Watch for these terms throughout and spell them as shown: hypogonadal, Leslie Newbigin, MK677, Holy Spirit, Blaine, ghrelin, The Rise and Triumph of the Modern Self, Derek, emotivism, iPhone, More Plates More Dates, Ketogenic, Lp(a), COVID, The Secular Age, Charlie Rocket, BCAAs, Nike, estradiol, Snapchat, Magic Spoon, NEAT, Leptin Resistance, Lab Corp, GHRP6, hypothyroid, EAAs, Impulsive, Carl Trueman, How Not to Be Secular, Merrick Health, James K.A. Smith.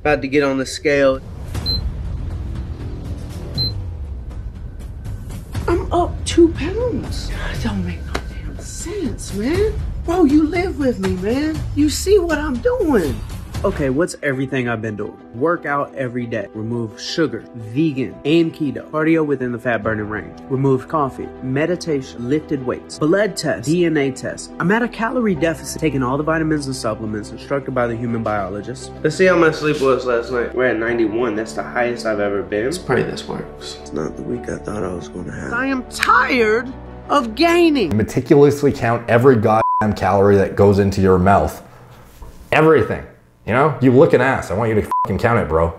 About to get on the scale. I'm up 2 pounds. That don't make no damn sense, man. Bro, you live with me, man. You see what I'm doing. Okay, what's everything I've been doing? Work out every day. Remove sugar, vegan, and keto. Cardio within the fat burning range. Removed coffee, meditation, lifted weights, blood test, DNA test. I'm at a calorie deficit, taking all the vitamins and supplements instructed by the human biologist. Let's see how my sleep was last night. We're at 91. That's the highest I've ever been. Let's pray this works. It's not the week I thought I was going to have. I am tired of gaining. Meticulously count every goddamn calorie that goes into your mouth. Everything. You know, you look an ass. I want you to fucking count it, bro.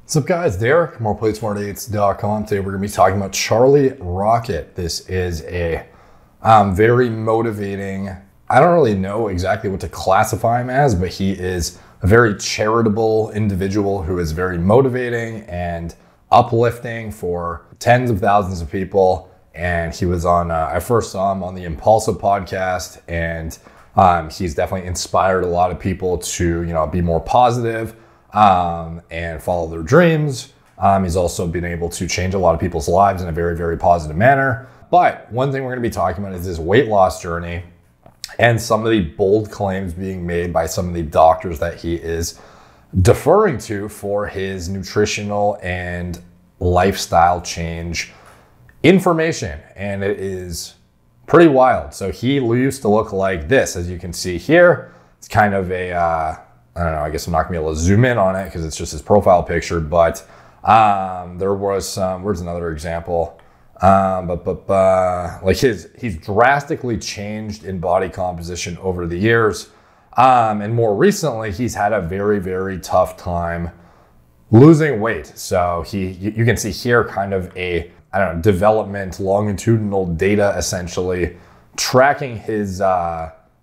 What's up, guys? Derek, moreplatesmoredates.com. Today we're going to be talking about Charlie Rocket. This is a very motivating, I don't really know exactly what to classify him as, but he is a very charitable individual who is very motivating and uplifting for tens of thousands of people. And he was on, I first saw him on the Impulsive podcast, and he's definitely inspired a lot of people to, you know, be more positive and follow their dreams. He's also been able to change a lot of people's lives in a very, very positive manner. But one thing we're going to be talking about is his weight loss journey and some of the bold claims being made by some of the doctors that he is deferring to for his nutritional and lifestyle change information. And it is pretty wild. So he used to look like this, as you can see here. It's kind of a, I don't know, I guess I'm not gonna be able to zoom in on it because it's just his profile picture, but there was some, where's another example? Like he's drastically changed in body composition over the years. And more recently, he's had a very, very tough time losing weight. So you can see here kind of a, I don't know, development, longitudinal data, essentially tracking his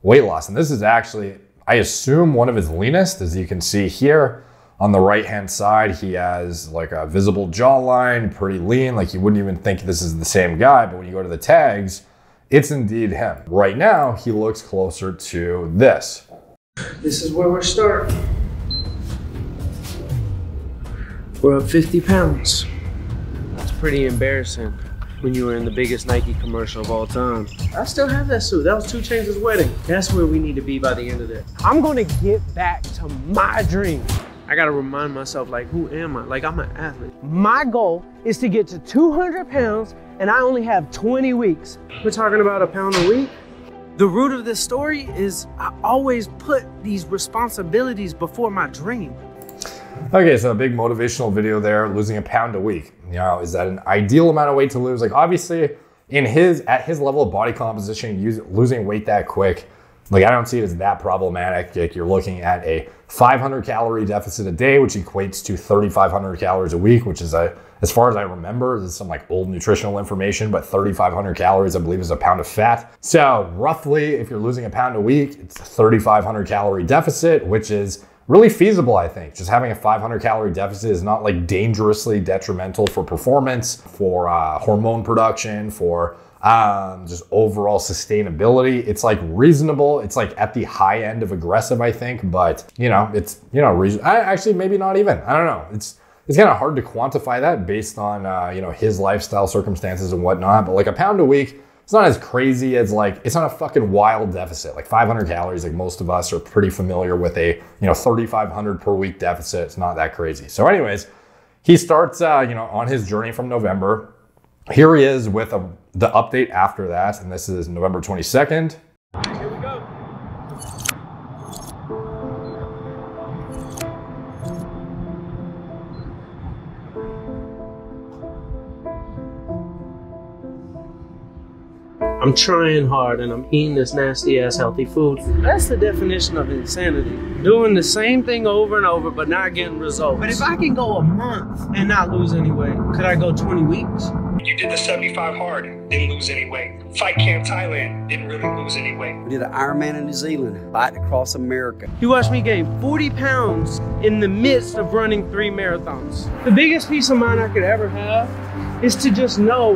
weight loss. And this is actually, I assume, one of his leanest. As you can see here on the right-hand side, he has like a visible jawline, pretty lean. Like you wouldn't even think this is the same guy, but when you go to the tags, it's indeed him. Right now, he looks closer to this. This is where we're starting. We're up 50 pounds. That's pretty embarrassing when you were in the biggest Nike commercial of all time. I still have that suit. That was 2 Chainz's wedding. That's where we need to be by the end of this. I'm gonna get back to my dream. I gotta remind myself, like, who am I? Like, I'm an athlete. My goal is to get to 200 pounds and I only have 20 weeks. We're talking about a pound a week? The root of this story is I always put these responsibilities before my dream. Okay, so a big motivational video there, losing a pound a week. You know, is that an ideal amount of weight to lose? Like obviously, at his level of body composition, losing weight that quick, like I don't see it as that problematic. Like you're looking at a 500 calorie deficit a day, which equates to 3,500 calories a week, which is a, as far as I remember, this is some like old nutritional information, but 3,500 calories, I believe, is a pound of fat. So roughly, if you're losing a pound a week, it's a 3,500 calorie deficit, which is really feasible, I think. Just having a 500 calorie deficit is not like dangerously detrimental for performance, for hormone production, for just overall sustainability. It's like reasonable. It's like at the high end of aggressive, I think, but you know, it's, you know, actually maybe not even, I don't know. It's kind of hard to quantify that based on, you know, his lifestyle circumstances and whatnot, but like a pound a week, it's not as crazy as like, it's not a fucking wild deficit, like 500 calories. Like most of us are pretty familiar with a, you know, 3,500 per week deficit. It's not that crazy. So anyways, he starts, you know, on his journey from November. Here he is with the update after that. And this is November 22nd. Here we go. I'm trying hard and I'm eating this nasty ass healthy food. That's the definition of insanity. Doing the same thing over and over, but not getting results. But if I can go a month and not lose any weight, could I go 20 weeks? You did the 75 hard, didn't lose any weight. Fight Camp Thailand, didn't really lose any weight. We did an Ironman in New Zealand, fight across America. You watched me gain 40 pounds in the midst of running 3 marathons. The biggest peace of mind I could ever have is to just know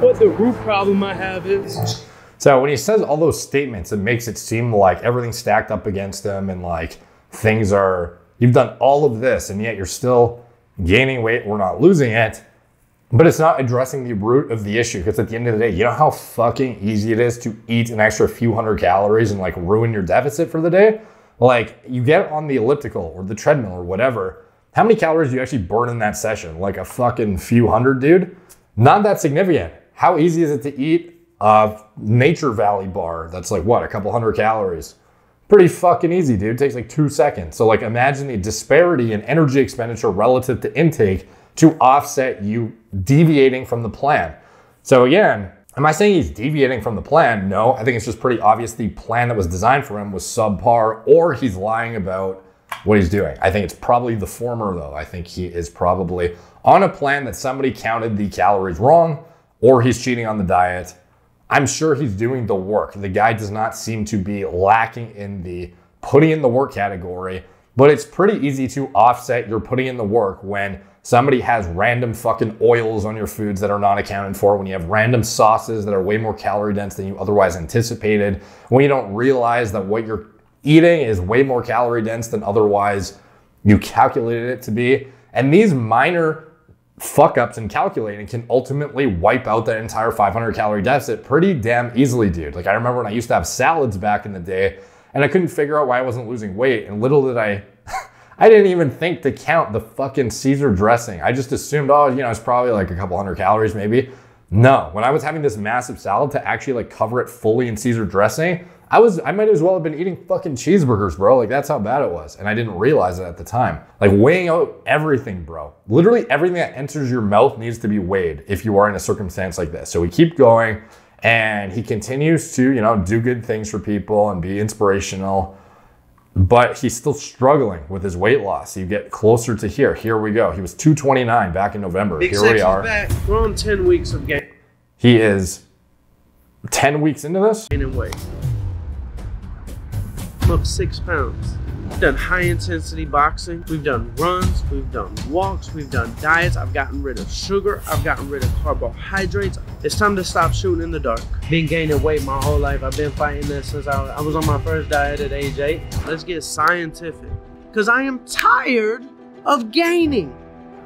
what the root problem I have is. So when he says all those statements, it makes it seem like everything's stacked up against him and like things are, you've done all of this and yet you're still gaining weight or not losing it. But it's not addressing the root of the issue, because at the end of the day, you know how fucking easy it is to eat an extra few hundred calories and like ruin your deficit for the day? Like you get on the elliptical or the treadmill or whatever, how many calories do you actually burn in that session? Like a fucking few hundred, dude? Not that significant. How easy is it to eat a Nature Valley bar that's like what, a couple hundred calories? Pretty fucking easy, dude. It takes like 2 seconds. So like imagine the disparity in energy expenditure relative to intake to offset you deviating from the plan. So again, am I saying he's deviating from the plan? No, I think it's just pretty obvious the plan that was designed for him was subpar, or he's lying about what he's doing. I think it's probably the former though. I think he is probably on a plan that somebody counted the calories wrong, or he's cheating on the diet. I'm sure he's doing the work. The guy does not seem to be lacking in the putting in the work category, but it's pretty easy to offset your putting in the work when somebody has random fucking oils on your foods that are not accounted for, when you have random sauces that are way more calorie dense than you otherwise anticipated, when you don't realize that what you're eating is way more calorie dense than otherwise you calculated it to be. And these minor fuck ups in calculating can ultimately wipe out that entire 500 calorie deficit pretty damn easily, dude. Like I remember when I used to have salads back in the day and I couldn't figure out why I wasn't losing weight, and little did I didn't even think to count the fucking Caesar dressing. I just assumed, oh, you know, it's probably like a couple hundred calories maybe. No, when I was having this massive salad to actually like cover it fully in Caesar dressing, I might as well have been eating fucking cheeseburgers, bro. Like that's how bad it was. And I didn't realize it at the time. Like weighing out everything, bro. Literally everything that enters your mouth needs to be weighed if you are in a circumstance like this. So we keep going and he continues to, you know, do good things for people and be inspirational. But he's still struggling with his weight loss. You get closer to here. Here we go. He was 229 back in November. Here we are. Back. We're on 10 weeks of gain. He is 10 weeks into this? Gaining weight. I'm up 6 pounds. We've done high intensity boxing. We've done runs. We've done walks. We've done diets. I've gotten rid of sugar. I've gotten rid of carbohydrates. It's time to stop shooting in the dark. Been gaining weight my whole life. I've been fighting this since I was on my first diet at age 8. Let's get scientific, because I am tired of gaining.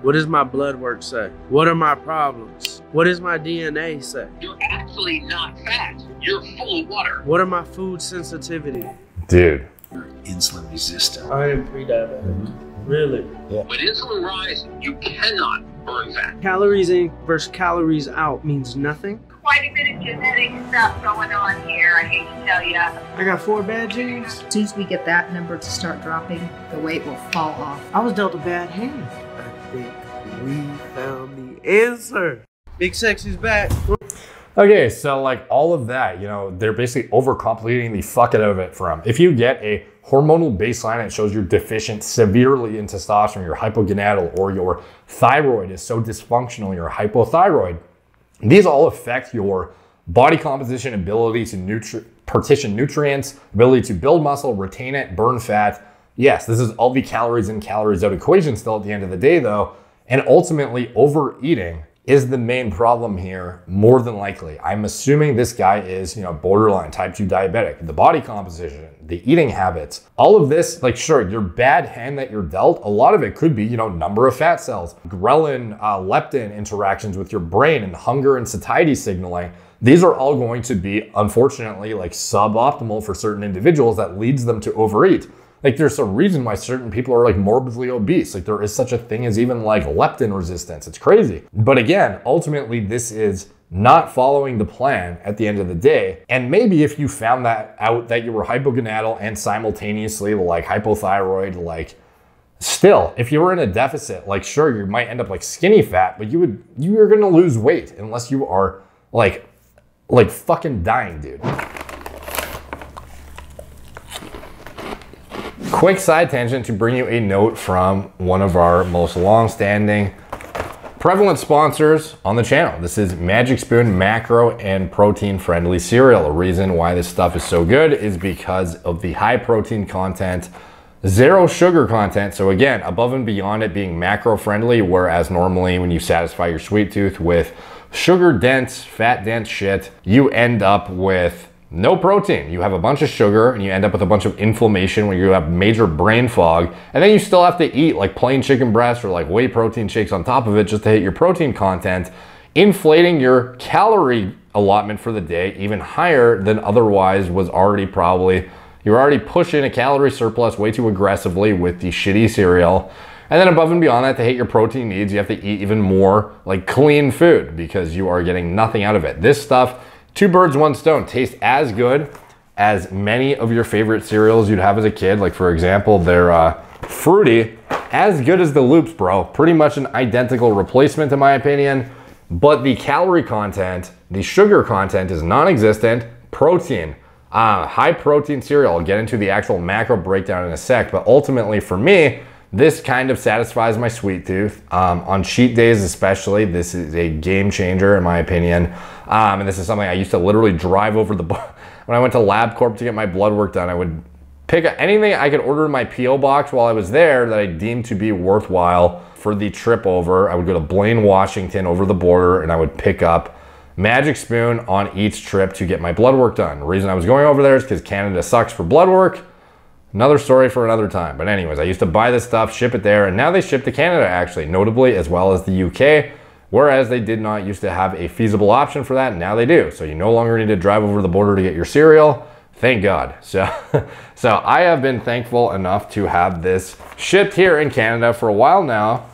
What does my blood work say? What are my problems? What does my DNA say? You're actually not fat. You're full of water. What are my food sensitivities? Dude. You're insulin resistant. I am pre-diabetic. Mm-hmm. Really? Yeah. When insulin rise, you cannot burn fat. Calories in versus calories out means nothing. Quite a bit of genetic stuff going on here, I hate to tell you. I got 4 bad genes. As soon as we get that number to start dropping, the weight will fall off. I was dealt a bad hand. I think we found the answer. Big Sexy's back. Okay, so like all of that, you know, they're basically overcomplicating the fuck out of it for him. If you get a hormonal baseline, it shows you're deficient severely in testosterone, your hypogonadal, or your thyroid is so dysfunctional, you're hypothyroid. These all affect your body composition, ability to partition nutrients, ability to build muscle, retain it, burn fat. Yes, this is all the calories in, calories out equation still at the end of the day though, and ultimately overeating is the main problem here, more than likely. I'm assuming this guy is, you know, borderline type 2 diabetic. The body composition, the eating habits, all of this, like sure, your bad hand that you're dealt, a lot of it could be, you know, number of fat cells, ghrelin, leptin interactions with your brain, and hunger and satiety signaling. These are all going to be, unfortunately, like suboptimal for certain individuals that leads them to overeat. Like there's a reason why certain people are like morbidly obese. Like there is such a thing as even like leptin resistance. It's crazy. But again, ultimately this is not following the plan at the end of the day. And maybe if you found that out, that you were hypogonadal and simultaneously like hypothyroid, like still, if you were in a deficit, like sure, you might end up like skinny fat, but you are gonna lose weight unless you are like fucking dying, dude. Quick side tangent to bring you a note from one of our most long-standing prevalent sponsors on the channel. This is Magic Spoon macro and protein friendly cereal. The reason why this stuff is so good is because of the high protein content, zero sugar content. So again, above and beyond it being macro friendly, whereas normally when you satisfy your sweet tooth with sugar dense, fat dense shit, you end up with no protein. You have a bunch of sugar and you end up with a bunch of inflammation when you have major brain fog. And then you still have to eat like plain chicken breast or like whey protein shakes on top of it just to hit your protein content, inflating your calorie allotment for the day even higher than otherwise was already probably. You're already pushing a calorie surplus way too aggressively with the shitty cereal. And then above and beyond that, to hit your protein needs, you have to eat even more like clean food because you are getting nothing out of it. This stuff, two birds, one stone, tastes as good as many of your favorite cereals you'd have as a kid. Like for example, they're Fruity, as good as the Loops, bro. Pretty much an identical replacement in my opinion, but the calorie content, the sugar content is non-existent. Protein, high protein cereal. I'll get into the actual macro breakdown in a sec, but ultimately for me, this kind of satisfies my sweet tooth. On cheat days especially, this is a game changer in my opinion. And this is something I used to literally drive over the bar. When I went to Lab Corp to get my blood work done, I would pick up anything I could order in my P.O. box while I was there that I deemed to be worthwhile for the trip over. I would go to Blaine, Washington over the border and I would pick up Magic Spoon on each trip to get my blood work done. The reason I was going over there is because Canada sucks for blood work. Another story for another time. But anyways, I used to buy this stuff, ship it there, and now they ship to Canada actually, notably as well as the UK, whereas they did not used to have a feasible option for that, and now they do. So you no longer need to drive over the border to get your cereal. Thank God. So I have been thankful enough to have this shipped here in Canada for a while now.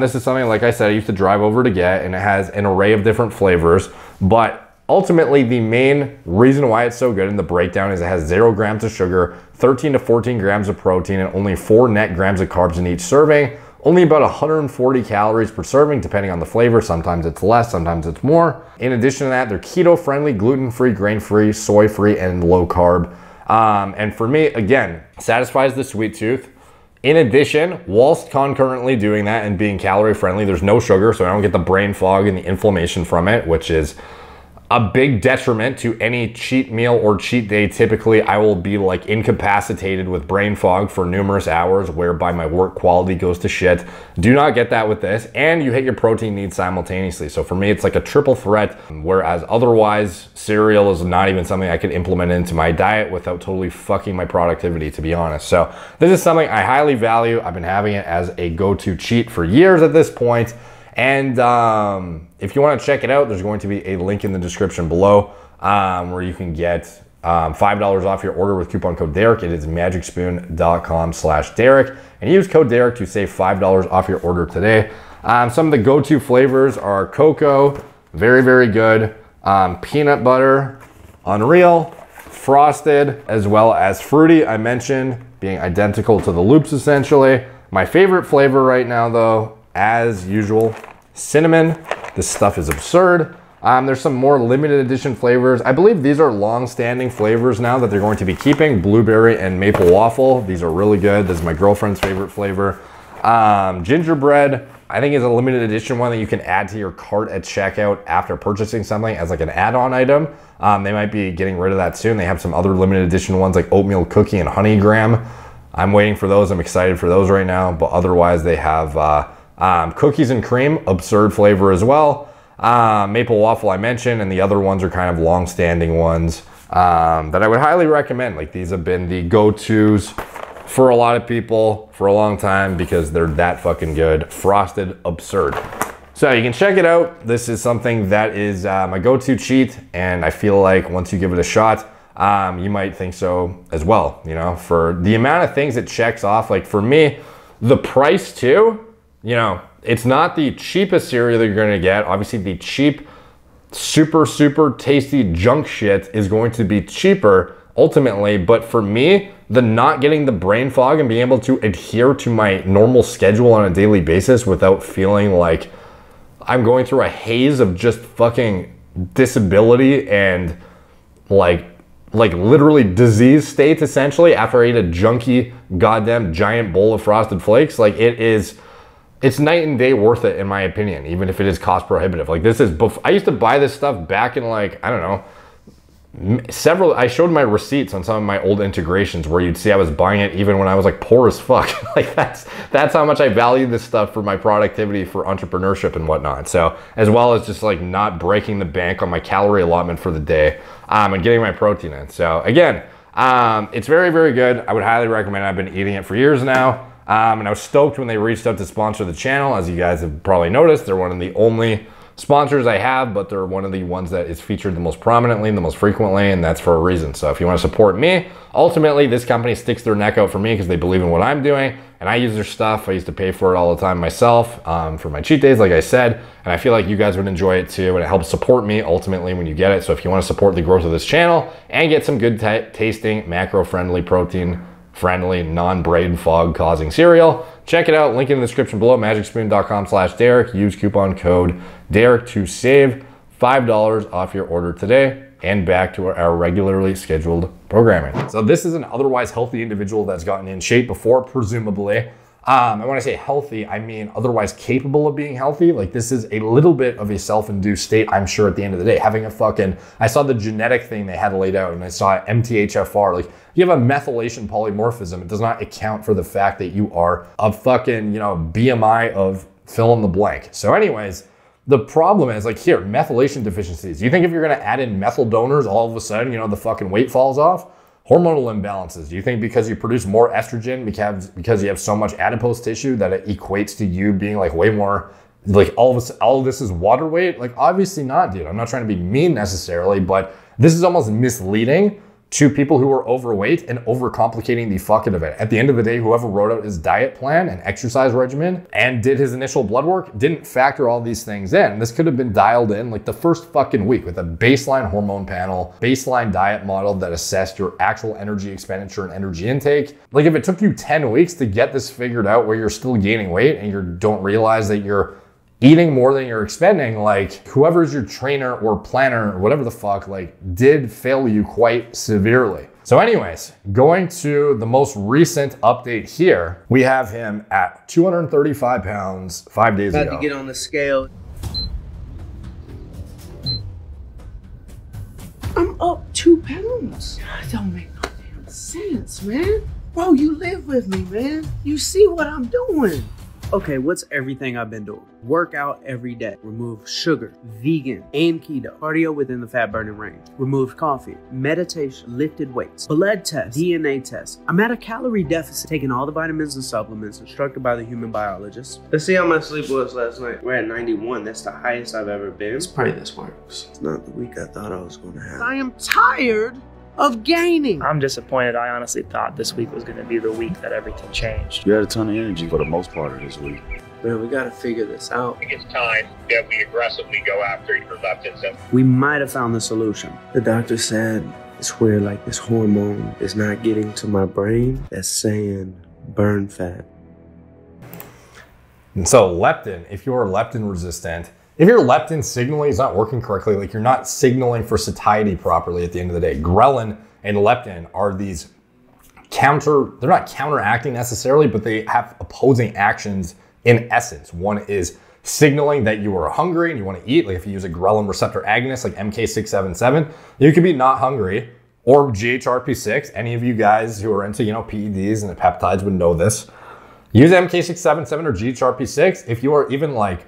This is something, like I said, I used to drive over to get, and it has an array of different flavors, but ultimately, the main reason why it's so good in the breakdown is it has 0 grams of sugar, 13 to 14 grams of protein, and only 4 net grams of carbs in each serving. Only about 140 calories per serving, depending on the flavor. Sometimes it's less, sometimes it's more. In addition to that, they're keto-friendly, gluten-free, grain-free, soy-free, and low-carb. And for me, again, satisfies the sweet tooth. In addition, whilst concurrently doing that and being calorie-friendly, there's no sugar, so I don't get the brain fog and the inflammation from it, which is a big detriment to any cheat meal or cheat day. Typically, I will be like incapacitated with brain fog for numerous hours, whereby my work quality goes to shit. Do not get that with this, and you hit your protein needs simultaneously. So for me, it's like a triple threat, whereas otherwise, cereal is not even something I could implement into my diet without totally fucking my productivity, to be honest. So this is something I highly value. I've been having it as a go-to cheat for years at this point. And if you want to check it out, there's going to be a link in the description below where you can get $5 off your order with coupon code Derek. It is magicspoon.com/Derek. And use code Derek to save $5 off your order today. Some of the go-to flavors are cocoa, very, very good. Peanut butter, unreal. Frosted, as well as Fruity, I mentioned, being identical to the Loops essentially. My favorite flavor right now though, as usual, cinnamon. This stuff is absurd. There's some more limited edition flavors. I believe these are long-standing flavors now that they're going to be keeping. Blueberry and maple waffle. These are really good. This is my girlfriend's favorite flavor. Gingerbread, I think, is a limited edition one that you can add to your cart at checkout after purchasing something as like an add-on item. They might be getting rid of that soon. They have some other limited edition ones like oatmeal cookie and honey graham. I'm waiting for those. I'm excited for those right now, but otherwise they have cookies and cream, absurd flavor as well. Maple waffle I mentioned, and the other ones are kind of long-standing ones that I would highly recommend. Like these have been the go-tos for a lot of people for a long time because they're that fucking good. Frosted, absurd. So you can check it out. This is something that is my go-to cheat, and I feel like once you give it a shot, you might think so as well, you know, for the amount of things it checks off. Like for me, the price too, you know, it's not the cheapest cereal that you're gonna get. Obviously the cheap, super, super tasty junk shit is going to be cheaper ultimately, but for me, the not getting the brain fog and being able to adhere to my normal schedule on a daily basis without feeling like I'm going through a haze of just fucking disability and like literally disease state essentially after I ate a junky goddamn giant bowl of Frosted Flakes, like it is, it's night and day worth it in my opinion, even if it is cost prohibitive. Like this is, I used to buy this stuff back in like, I don't know, several, I showed my receipts on some of my old integrations where you'd see I was buying it even when I was like poor as fuck. Like that's how much I value this stuff for my productivity, for entrepreneurship and whatnot. So as well as just like not breaking the bank on my calorie allotment for the day, and getting my protein in. So again, it's very, very good. I would highly recommend it. I've been eating it for years now. And I was stoked when they reached out to sponsor the channel. As you guys have probably noticed, they're one of the only sponsors I have, but they're one of the ones that is featured the most prominently and the most frequently, and that's for a reason. So if you want to support me, ultimately this company sticks their neck out for me because they believe in what I'm doing, and I use their stuff. I used to pay for it all the time myself, for my cheat days, like I said, and I feel like you guys would enjoy it too, and it helps support me ultimately when you get it. So if you want to support the growth of this channel and get some good tasting, macro-friendly, protein-friendly, non-brain fog causing cereal, check it out. Link in the description below, magicspoon.com/Derek. Use coupon code Derek to save $5 off your order today, and back to our regularly scheduled programming. So this is an otherwise healthy individual that's gotten in shape before, presumably. And when I say healthy, I mean otherwise capable of being healthy. Like this is a little bit of a self-induced state, I'm sure, at the end of the day. Having a fucking, I saw the genetic thing they had laid out, and I saw MTHFR. Like you have a methylation polymorphism. It does not account for the fact that you are a fucking, you know, BMI of fill in the blank. So anyways, the problem is like here, methylation deficiencies. You think if you're going to add in methyl donors, all of a sudden, you know, the fucking weight falls off? Hormonal imbalances. Do you think because you produce more estrogen, because you have so much adipose tissue, that it equates to you being like way more, like all of this is water weight? Like obviously not, dude. I'm not trying to be mean necessarily, but this is almost misleading to people who are overweight and overcomplicating the fuck out of it. At the end of the day, whoever wrote out his diet plan and exercise regimen and did his initial blood work didn't factor all these things in. This could have been dialed in like the first fucking week with a baseline hormone panel, baseline diet model that assessed your actual energy expenditure and energy intake. Like if it took you 10 weeks to get this figured out where you're still gaining weight and you don't realize that you're eating more than you're expending, like whoever's your trainer or planner or whatever the fuck, like did fail you quite severely. So anyways, going to the most recent update here, we have him at 235 pounds 5 days ago. About to get on the scale. I'm up 2 pounds. That don't make no damn sense, man. Bro, you live with me, man. You see what I'm doing. Okay, what's everything I've been doing? Work out every day. Remove sugar, vegan, and keto. Cardio within the fat burning range. Removed coffee, meditation, lifted weights, blood test, DNA test. I'm at a calorie deficit. Taking all the vitamins and supplements instructed by the human biologist. Let's see how my sleep was last night. We're at 91. That's the highest I've ever been. It's probably this works. It's not the week I thought I was going to have. I am tired of gaining. I'm disappointed. I honestly thought this week was going to be the week that everything changed. You had a ton of energy for the most part of this week. Man, we got to figure this out. I think it's time that we aggressively go after your leptin system. We might have found the solution. The doctor said it's where like this hormone is not getting to my brain that's saying burn fat. And so leptin, if you're leptin resistant, if your leptin signaling is not working correctly, like you're not signaling for satiety properly at the end of the day. Ghrelin and leptin are these they're not counteracting necessarily, but they have opposing actions in essence. One is signaling that you are hungry and you want to eat. Like if you use a ghrelin receptor agonist like MK677, you could be not hungry, or GHRP6. Any of you guys who are into, you know, PEDs and the peptides would know this. Use MK677 or GHRP6. If you are even like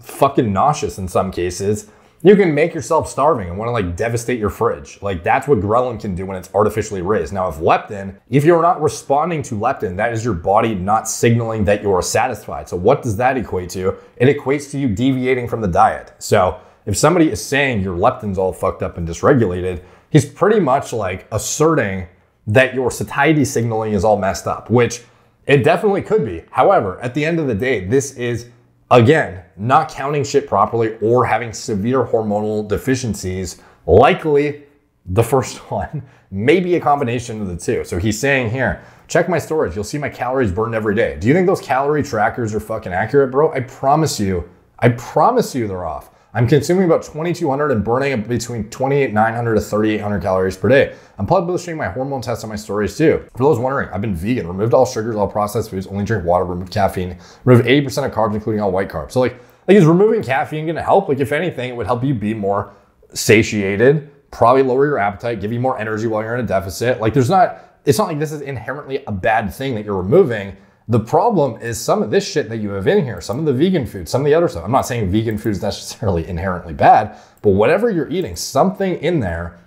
fucking nauseous in some cases, you can make yourself starving and want to like devastate your fridge. Like that's what ghrelin can do when it's artificially raised. Now if leptin, if you're not responding to leptin, that is your body not signaling that you're satisfied. So what does that equate to? It equates to you deviating from the diet. So if somebody is saying your leptin's all fucked up and dysregulated, he's pretty much like asserting that your satiety signaling is all messed up, which it definitely could be. However, at the end of the day, this is again, not counting shit properly or having severe hormonal deficiencies, likely the first one, maybe a combination of the two. So he's saying here, check my storage. You'll see my calories burned every day. Do you think those calorie trackers are fucking accurate, bro? I promise you they're off. I'm consuming about 2,200 and burning between 2,900 to 3,800 calories per day. I'm publishing my hormone tests on my stories too. For those wondering, I've been vegan, removed all sugars, all processed foods, only drink water, removed caffeine, removed 80% of carbs, including all white carbs. So like is removing caffeine gonna help? Like if anything, it would help you be more satiated, probably lower your appetite, give you more energy while you're in a deficit. Like there's not, it's not like this is inherently a bad thing that you're removing. The problem is some of this shit that you have in here, some of the vegan food, some of the other stuff. I'm not saying vegan food is necessarily inherently bad, but whatever you're eating, something in there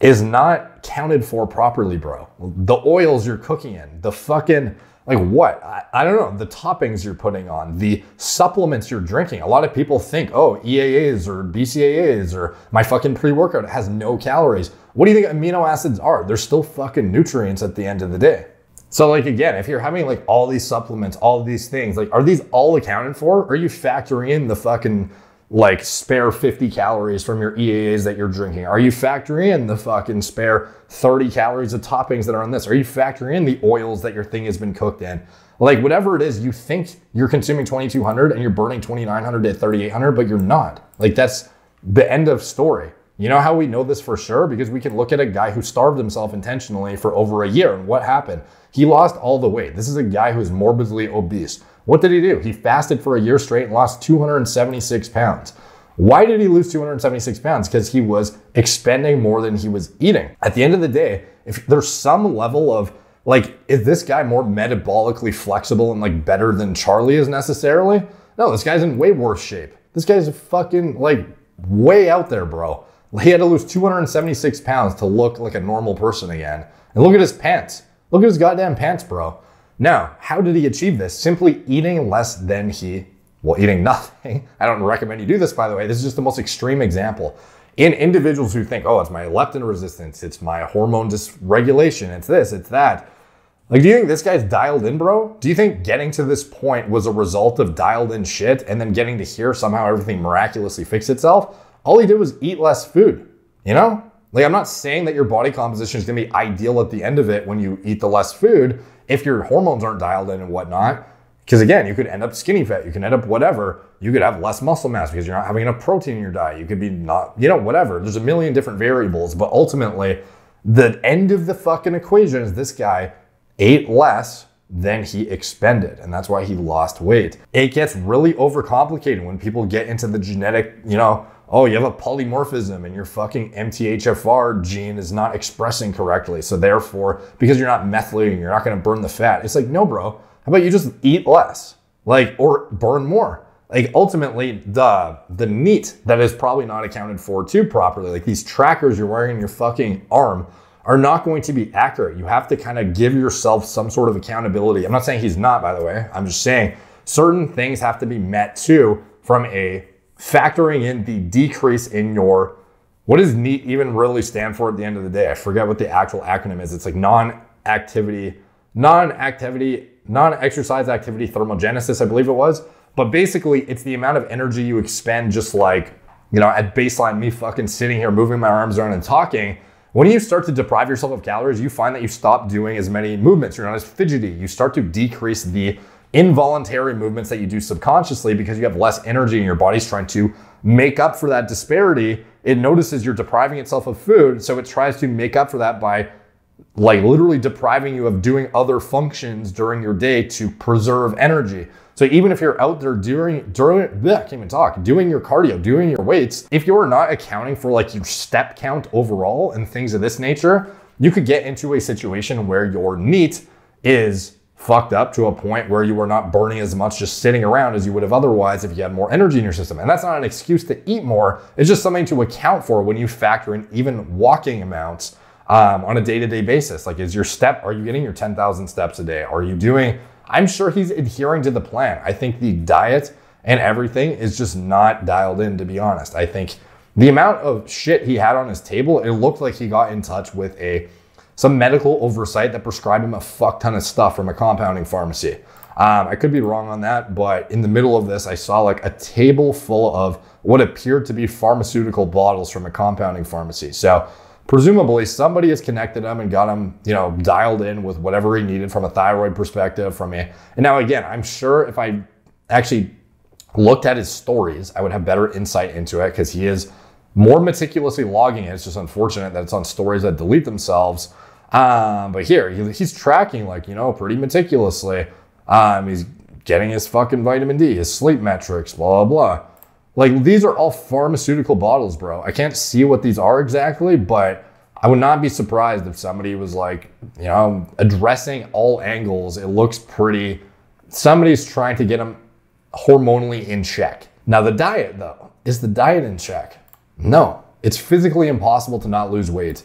is not counted for properly, bro. The oils you're cooking in, the fucking, like what? I don't know, the toppings you're putting on, the supplements you're drinking. A lot of people think, oh, EAAs or BCAAs or my fucking pre-workout has no calories. What do you think amino acids are? They're still fucking nutrients at the end of the day. So like, again, if you're having like all these supplements, all these things, like, are these all accounted for? Or are you factoring in the fucking like spare 50 calories from your EAAs that you're drinking? Are you factoring in the fucking spare 30 calories of toppings that are on this? Are you factoring in the oils that your thing has been cooked in? Like whatever it is, you think you're consuming 2,200 and you're burning 2,900 to 3,800, but you're not. Like that's the end of story. You know how we know this for sure? Because we can look at a guy who starved himself intentionally for over a year, and what happened? He lost all the weight. This is a guy who's morbidly obese. What did he do? He fasted for a year straight and lost 276 pounds. Why did he lose 276 pounds? Because he was expending more than he was eating. At the end of the day, if there's some level of like, is this guy more metabolically flexible and like better than Charlie is necessarily? No, this guy's in way worse shape. This guy's fucking like way out there, bro. He had to lose 276 pounds to look like a normal person again. And look at his pants. Look at his goddamn pants, bro. Now, how did he achieve this? Simply eating less than he, well, eating nothing. I don't recommend you do this, by the way. This is just the most extreme example. In individuals who think, oh, it's my leptin resistance, it's my hormone dysregulation, it's this, it's that. Like, do you think this guy's dialed in, bro? Do you think getting to this point was a result of dialed in shit and then getting to here somehow everything miraculously fixed itself? All he did was eat less food, you know? Like, I'm not saying that your body composition is gonna be ideal at the end of it when you eat the less food, if your hormones aren't dialed in and whatnot. Because again, you could end up skinny fat, you can end up whatever, you could have less muscle mass because you're not having enough protein in your diet, you could be not, you know, whatever. There's a million different variables, but ultimately, the end of the fucking equation is this guy ate less than he expended, and that's why he lost weight. It gets really overcomplicated when people get into the genetic, you know, oh, you have a polymorphism and your fucking MTHFR gene is not expressing correctly. So therefore, because you're not methylating, you're not gonna burn the fat. It's like, no, bro, how about you just eat less? Like, or burn more. Like ultimately, the meat that is probably not accounted for too properly, like these trackers you're wearing in your fucking arm are not going to be accurate. You have to kind of give yourself some sort of accountability. I'm not saying he's not, by the way. I'm just saying certain things have to be met too from a factoring in the decrease in your, what does NEAT even really stand for at the end of the day? I forget what the actual acronym is. It's like non-exercise activity thermogenesis, I believe it was. But basically it's the amount of energy you expend just like, you know, at baseline, me fucking sitting here, moving my arms around and talking. When you start to deprive yourself of calories, you find that you stop doing as many movements. You're not as fidgety. You start to decrease the involuntary movements that you do subconsciously because you have less energy and your body's trying to make up for that disparity. It notices you're depriving itself of food, so it tries to make up for that by like literally depriving you of doing other functions during your day to preserve energy. So even if you're out there doing your cardio, doing your weights, if you're not accounting for like your step count overall and things of this nature, you could get into a situation where your NEAT is fucked up to a point where you are not burning as much just sitting around as you would have otherwise if you had more energy in your system. And that's not an excuse to eat more. It's just something to account for when you factor in even walking amounts on a day-to-day basis. Like is your step, are you getting your 10,000 steps a day? Are you doing, I'm sure he's adhering to the plan. I think the diet and everything is just not dialed in, to be honest. I think the amount of shit he had on his table, it looked like he got in touch with some medical oversight that prescribed him a fuck ton of stuff from a compounding pharmacy. I could be wrong on that, but in the middle of this, I saw like a table full of what appeared to be pharmaceutical bottles from a compounding pharmacy. So presumably somebody has connected him and got him, you know, dialed in with whatever he needed from a thyroid perspective, and now again, I'm sure if I actually looked at his stories, I would have better insight into it because he is more meticulously logging it. It's just unfortunate that it's on stories that delete themselves. But here he's tracking, like, you know, pretty meticulously. He's getting his fucking vitamin D, his sleep metrics, blah, blah, blah. Like, these are all pharmaceutical bottles, bro. I can't see what these are exactly, but I would not be surprised if somebody was like, you know, addressing all angles. It looks pretty, somebody's trying to get them hormonally in check. Now the diet though, is the diet in check? No, it's physically impossible to not lose weight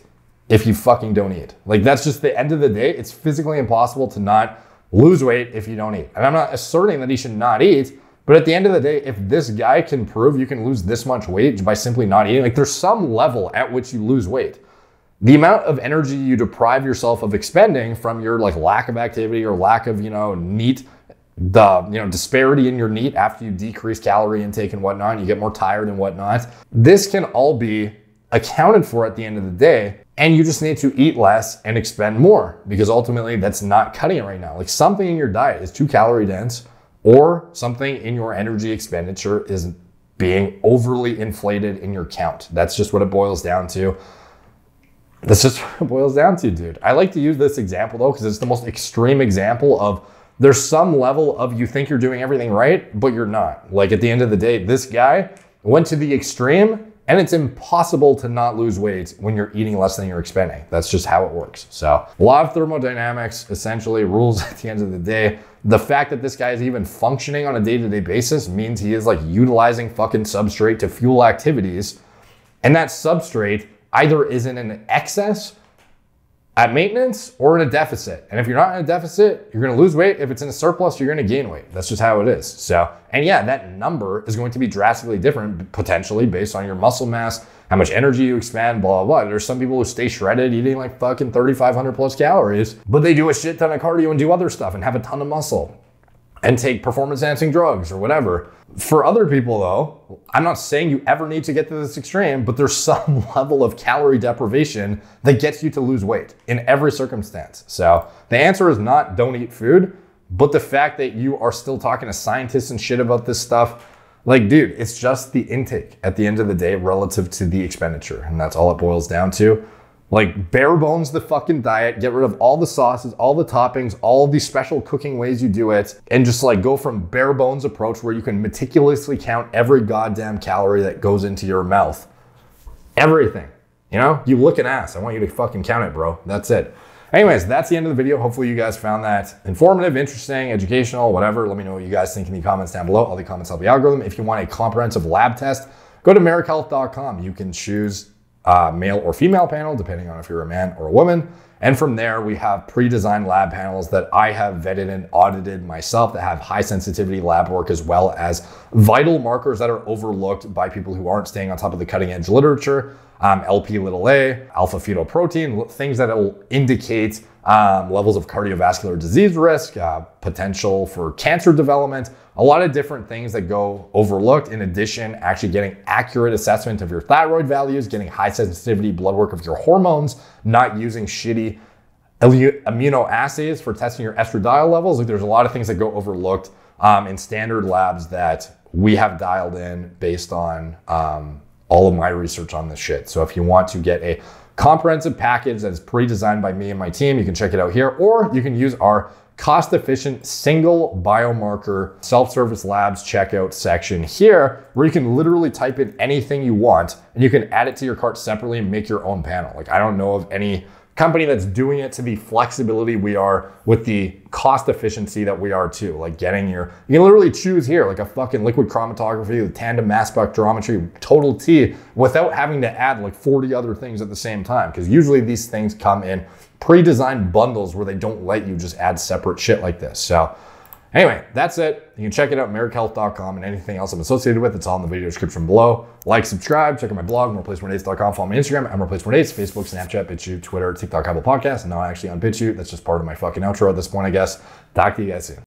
if you fucking don't eat. Like, that's just the end of the day. It's physically impossible to not lose weight if you don't eat. And I'm not asserting that he should not eat, but at the end of the day, if this guy can prove you can lose this much weight by simply not eating, like, there's some level at which you lose weight. The amount of energy you deprive yourself of expending from your like lack of activity or lack of, you know, NEAT, the, you know, disparity in your NEAT after you decrease calorie intake and whatnot, you get more tired and whatnot. This can all be accounted for at the end of the day, and you just need to eat less and expend more, because ultimately that's not cutting it right now. Like, something in your diet is too calorie dense, or something in your energy expenditure is being overly inflated in your count. That's just what it boils down to. That's just what it boils down to, dude. I like to use this example though, because it's the most extreme example of there's some level of you think you're doing everything right, but you're not. Like, at the end of the day, this guy went to the extreme, and it's impossible to not lose weight when you're eating less than you're expending. That's just how it works. So, law of thermodynamics essentially rules at the end of the day. The fact that this guy is even functioning on a day-to-day basis means he is like utilizing fucking substrate to fuel activities. And that substrate either is in an excess at maintenance or in a deficit. And if you're not in a deficit, you're gonna lose weight. If it's in a surplus, you're gonna gain weight. That's just how it is. So, and yeah, that number is going to be drastically different potentially based on your muscle mass, how much energy you expend, blah, blah, blah. There's some people who stay shredded eating like fucking 3,500 plus calories, but they do a shit ton of cardio and do other stuff and have a ton of muscle and take performance enhancing drugs or whatever. For other people though, I'm not saying you ever need to get to this extreme, but there's some level of calorie deprivation that gets you to lose weight in every circumstance. So the answer is not don't eat food, but the fact that you are still talking to scientists and shit about this stuff, like, dude, it's just the intake at the end of the day relative to the expenditure. And that's all it boils down to. Like, bare bones the fucking diet, get rid of all the sauces, all the toppings, all the special cooking ways you do it, and just like go from bare bones approach where you can meticulously count every goddamn calorie that goes into your mouth. Everything, you know? You look an ass, I want you to fucking count it, bro. That's it. Anyways, that's the end of the video. Hopefully you guys found that informative, interesting, educational, whatever. Let me know what you guys think in the comments down below. All the comments help the algorithm. If you want a comprehensive lab test, go to merrickhealth.com. You can choose male or female panel, depending on if you're a man or a woman. And from there, we have pre-designed lab panels that I have vetted and audited myself that have high sensitivity lab work, as well as vital markers that are overlooked by people who aren't staying on top of the cutting edge literature. Lp(a), alpha-fetoprotein, things that will indicate levels of cardiovascular disease risk, potential for cancer development, a lot of different things that go overlooked. In addition, actually getting accurate assessment of your thyroid values, getting high sensitivity blood work of your hormones, not using shitty immunoassays for testing your estradiol levels. Like, there's a lot of things that go overlooked in standard labs that we have dialed in based on all of my research on this shit. So if you want to get a comprehensive package that is pre-designed by me and my team, you can check it out here, or you can use our cost-efficient single biomarker self-service labs checkout section here, where you can literally type in anything you want and you can add it to your cart separately and make your own panel. Like, I don't know of any company that's doing it to the flexibility we are with the cost efficiency that we are too. Like, getting your, you can literally choose here, like a fucking liquid chromatography with tandem mass spectrometry, total T, without having to add like 40 other things at the same time. Cause usually these things come in pre-designed bundles where they don't let you just add separate shit like this. So anyway, that's it. You can check it out, merrickhealth.com, and anything else I'm associated with, it's all in the video description below. Like, subscribe, check out my blog, moreplatesmoredates.com. Follow me on Instagram, I'm moreplatesmoredates, Facebook, Snapchat, BitChute, Twitter, TikTok, Apple Podcasts, not actually on BitChute. That's just part of my fucking outro at this point, I guess. Talk to you guys soon.